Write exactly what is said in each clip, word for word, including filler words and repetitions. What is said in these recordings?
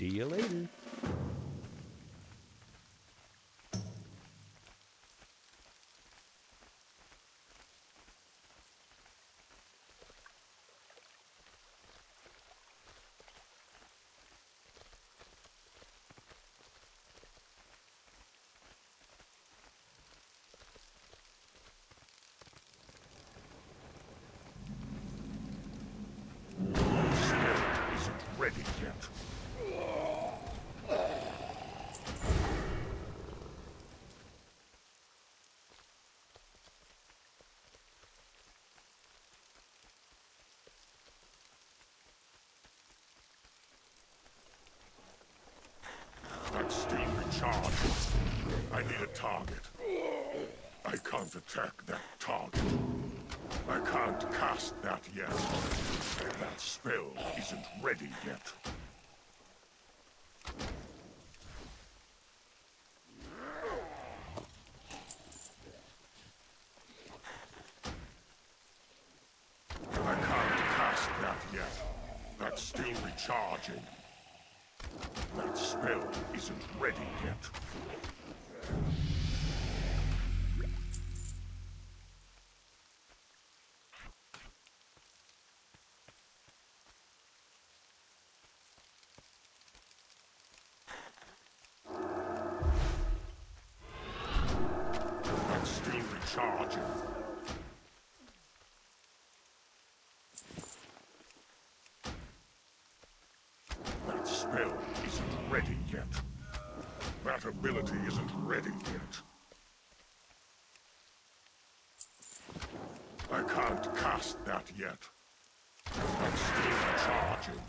See you later. Steam recharged. I need a target. I can't attack that target. I can't cast that yet. That spell isn't ready yet. I can't cast that yet. That's still recharging. That spell isn't ready yet. That's still recharging. That spell isn't ready yet. That ability isn't ready yet. I can't cast that yet. I'm still charging.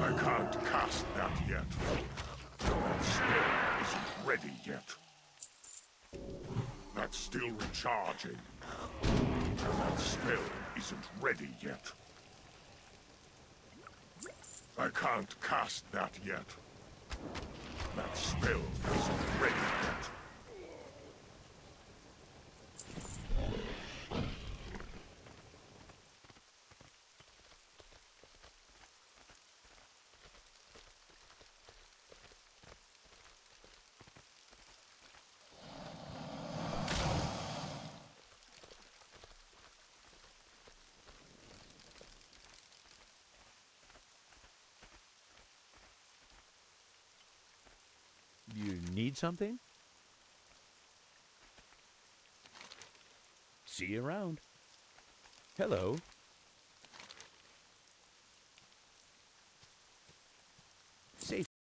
I can't cast that yet. That spell isn't ready yet. That's still recharging. That spell isn't ready yet. I can't cast that yet. That spell isn't ready yet. You need something? See you around. Hello.